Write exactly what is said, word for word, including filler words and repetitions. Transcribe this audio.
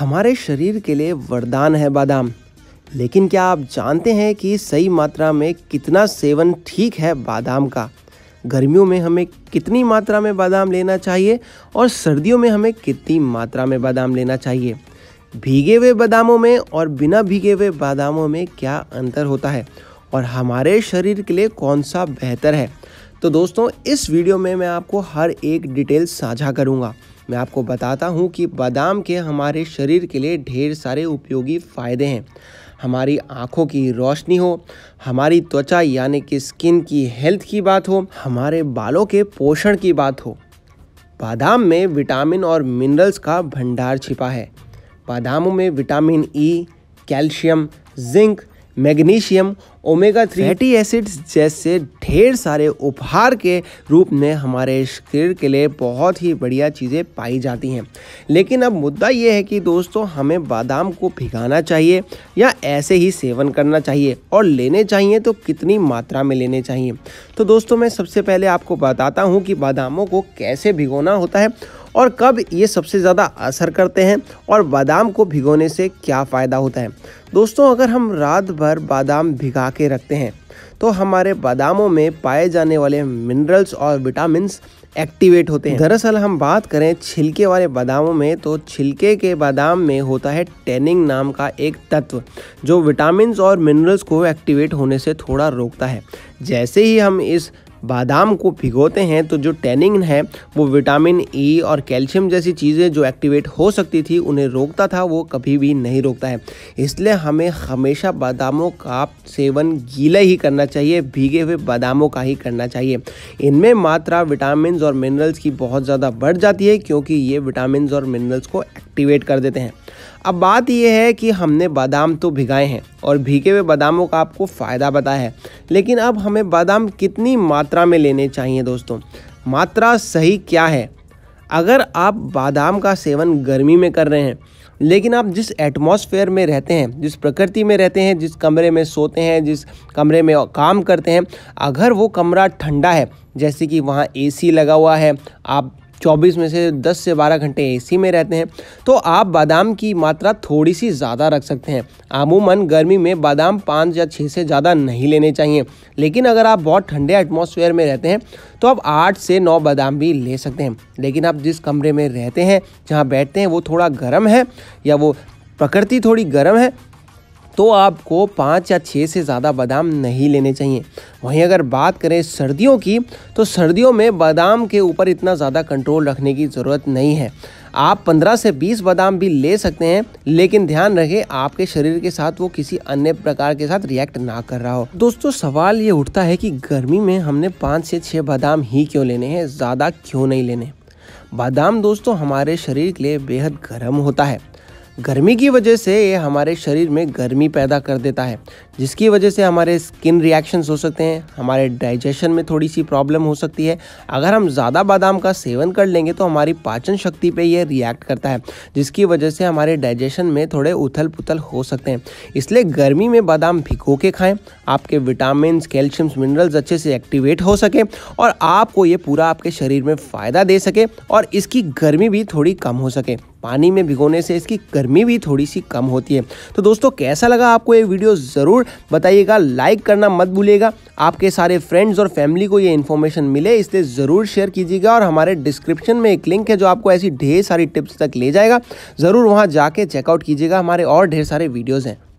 हमारे शरीर के लिए वरदान है बादाम। लेकिन क्या आप जानते हैं कि सही मात्रा में कितना सेवन ठीक है बादाम का? गर्मियों में हमें कितनी मात्रा में बादाम लेना चाहिए और सर्दियों में हमें कितनी मात्रा में बादाम लेना चाहिए? भीगे हुए बादामों में और बिना भीगे हुए बादामों में क्या अंतर होता है और हमारे शरीर के लिए कौन सा बेहतर है? तो दोस्तों, इस वीडियो में मैं आपको हर एक डिटेल साझा करूँगा। मैं आपको बताता हूँ कि बादाम के हमारे शरीर के लिए ढेर सारे उपयोगी फ़ायदे हैं। हमारी आँखों की रोशनी हो, हमारी त्वचा यानी कि स्किन की हेल्थ की बात हो, हमारे बालों के पोषण की बात हो, बादाम में विटामिन और मिनरल्स का भंडार छिपा है। बादामों में vitamin E, calcium, zinc, magnesium, omega three fatty acids जैसे ढेर सारे उपहार के रूप में हमारे शरीर के लिए बहुत ही बढ़िया चीज़ें पाई जाती हैं। लेकिन अब मुद्दा ये है कि दोस्तों, हमें बादाम को भिगाना चाहिए या ऐसे ही सेवन करना चाहिए, और लेने चाहिए तो कितनी मात्रा में लेने चाहिए? तो दोस्तों, मैं सबसे पहले आपको बताता हूँ कि बादामों को कैसे भिगोना होता है और कब ये सबसे ज़्यादा असर करते हैं और बादाम को भिगोने से क्या फ़ायदा होता है। दोस्तों, अगर हम रात भर बादाम भिगा के रखते हैं तो हमारे बादामों में पाए जाने वाले मिनरल्स और विटामिन्स एक्टिवेट होते हैं। दरअसल हम बात करें छिलके वाले बादामों में, तो छिलके के बादाम में होता है टैनिन नाम का एक तत्व, जो विटामिन्स और मिनरल्स को एक्टिवेट होने से थोड़ा रोकता है। जैसे ही हम इस बादाम को भिगोते हैं तो जो टैनिन है वो विटामिन ई और कैल्शियम जैसी चीज़ें जो एक्टिवेट हो सकती थी उन्हें रोकता था, वो कभी भी नहीं रोकता है। इसलिए हमें हमेशा बादामों का सेवन गीला ही करना चाहिए, भीगे हुए बादामों का ही करना चाहिए। इनमें मात्रा विटामिन और मिनरल्स की बहुत ज़्यादा बढ़ जाती है क्योंकि ये विटामिन और मिनरल्स को एक्टिवेट कर देते हैं। अब बात यह है कि हमने बादाम तो भिगाए हैं और भीगे हुए बादामों का आपको फ़ायदा बताया है, लेकिन अब हमें बादाम कितनी मात्रा में लेने चाहिए? दोस्तों, मात्रा सही क्या है? अगर आप बादाम का सेवन गर्मी में कर रहे हैं, लेकिन आप जिस एटमॉस्फेयर में रहते हैं, जिस प्रकृति में रहते हैं, जिस कमरे में सोते हैं, जिस कमरे में काम करते हैं, अगर वो कमरा ठंडा है, जैसे कि वहाँ एसी लगा हुआ है, आप चौबीस में से दस से बारह घंटे एसी में रहते हैं, तो आप बादाम की मात्रा थोड़ी सी ज़्यादा रख सकते हैं। आमूमन गर्मी में बादाम पाँच या छः से ज़्यादा नहीं लेने चाहिए, लेकिन अगर आप बहुत ठंडे एटमॉस्फेयर में रहते हैं तो आप आठ से नौ बादाम भी ले सकते हैं। लेकिन आप जिस कमरे में रहते हैं, जहाँ बैठते हैं, वो थोड़ा गर्म है या वो प्रकृति थोड़ी गर्म है, तो आपको पाँच या छः से ज़्यादा बादाम नहीं लेने चाहिए। वहीं अगर बात करें सर्दियों की, तो सर्दियों में बादाम के ऊपर इतना ज़्यादा कंट्रोल रखने की ज़रूरत नहीं है। आप पंद्रह से बीस बादाम भी ले सकते हैं, लेकिन ध्यान रखें आपके शरीर के साथ वो किसी अन्य प्रकार के साथ रिएक्ट ना कर रहा हो। दोस्तों, सवाल ये उठता है कि गर्मी में हमने पाँच से छः बादाम ही क्यों लेने हैं, ज़्यादा क्यों नहीं लेने? बादाम दोस्तों हमारे शरीर के लिए बेहद गर्म होता है। गर्मी की वजह से ये हमारे शरीर में गर्मी पैदा कर देता है, जिसकी वजह से हमारे स्किन रिएक्शंस हो सकते हैं, हमारे डाइजेशन में थोड़ी सी प्रॉब्लम हो सकती है। अगर हम ज़्यादा बादाम का सेवन कर लेंगे तो हमारी पाचन शक्ति पे ये रिएक्ट करता है, जिसकी वजह से हमारे डाइजेशन में थोड़े उथल पुथल हो सकते हैं। इसलिए गर्मी में बादाम भिगो के खाएँ, आपके विटामिन, कैल्शियम्स, मिनरल्स अच्छे से एक्टिवेट हो सके और आपको ये पूरा आपके शरीर में फ़ायदा दे सके और इसकी गर्मी भी थोड़ी कम हो सके। पानी में भिगोने से इसकी गर्मी भी थोड़ी सी कम होती है। तो दोस्तों, कैसा लगा आपको ये वीडियो ज़रूर बताइएगा। लाइक करना मत भूलिएगा। आपके सारे फ्रेंड्स और फैमिली को ये इन्फॉर्मेशन मिले, इसलिए ज़रूर शेयर कीजिएगा। और हमारे डिस्क्रिप्शन में एक लिंक है जो आपको ऐसी ढेर सारी टिप्स तक ले जाएगा। ज़रूर वहाँ जाके चेकआउट कीजिएगा, हमारे और ढेर सारे वीडियोज़ हैं।